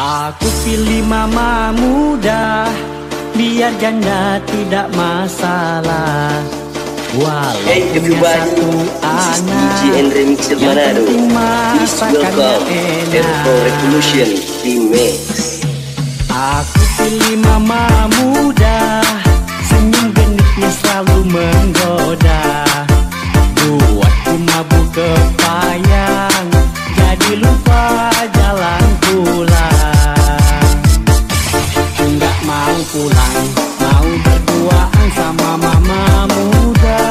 Aku pilih mama muda, biar janda tidak masalah. Walaupun satu anak, yang penting masakannya enak. Aku pilih mama muda, senyum genitnya selalu menggoda. Buatku mabuk kepayang, jadi lupa jalan pulang. Enggak mau pulang, mau berduaan sama mama muda.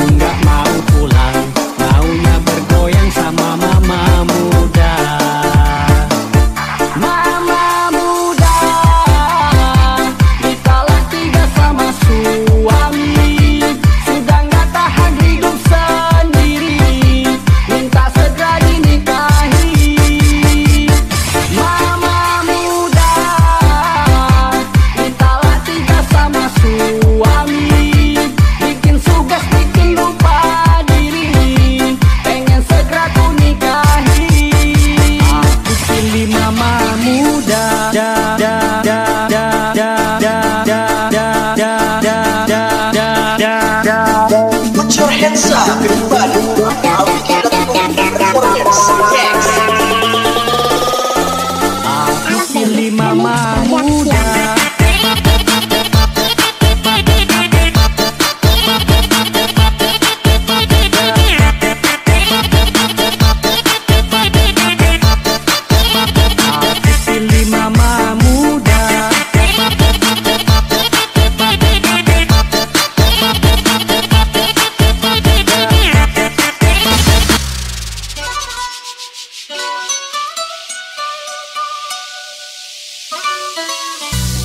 Enggak mau pulang, maunya bergoyang sama mama muda. Mama muda ditolak tiga sama suami, sudah nggak tahan hidup sendiri, minta segera dinikahi. Mama muda ditolak tiga sama suami, bikin sugas bikin lupa diri, pengen segera ku nikahi. Aku pilih mama muda, Put your hands up, everybody. Aku pilih mama muda. Aku pilih mama muda.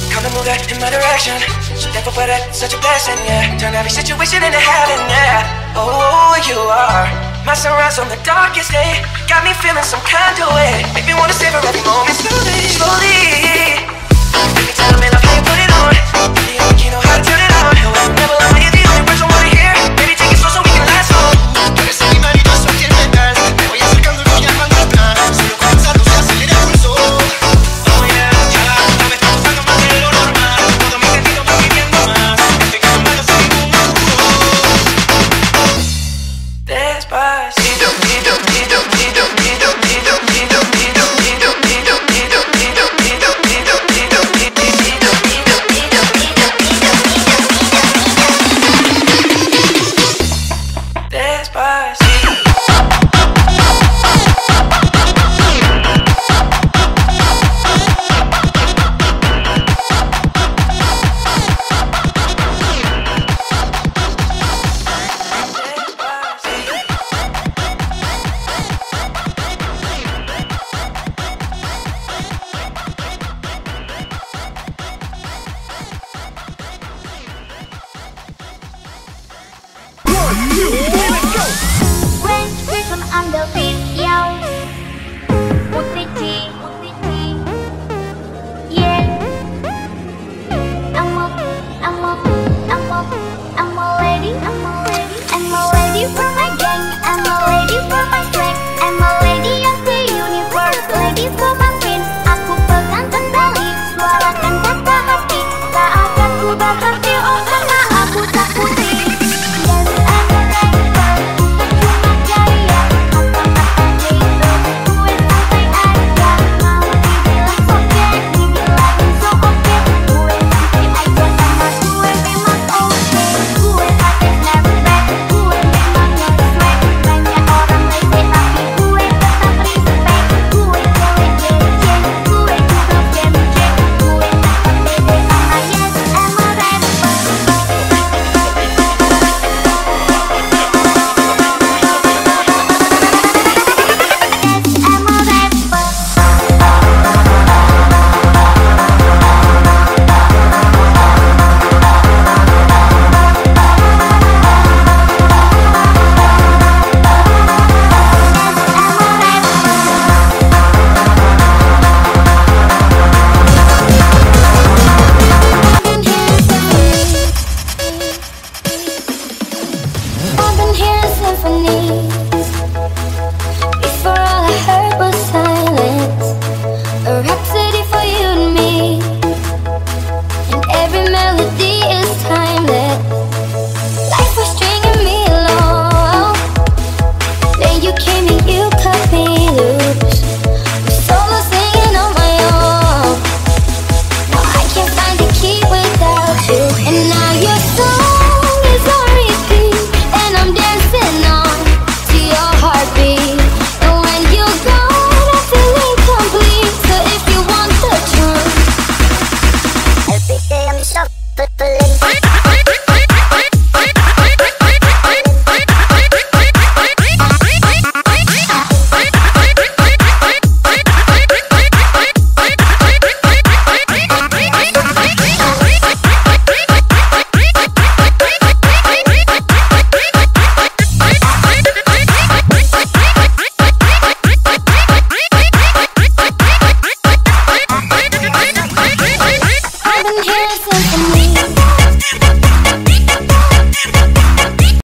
Coming move back in my direction. So thankful for that, such a blessing, yeah. Turn every situation into heaven, yeah. Oh, you are my sunrise on the darkest day. Got me feeling some kind of way. Make me wanna savor every moment slowly, slowly. Every time in a play, put it on. You know how to turn it on. No, I'm never lying. You're the only person I wanna hear. Baby, take it slow so we can last long. Eres el marido sentimental. Me voy acercando y voy llamando atrás. Si lo cansado se acelera el pulso. came to you.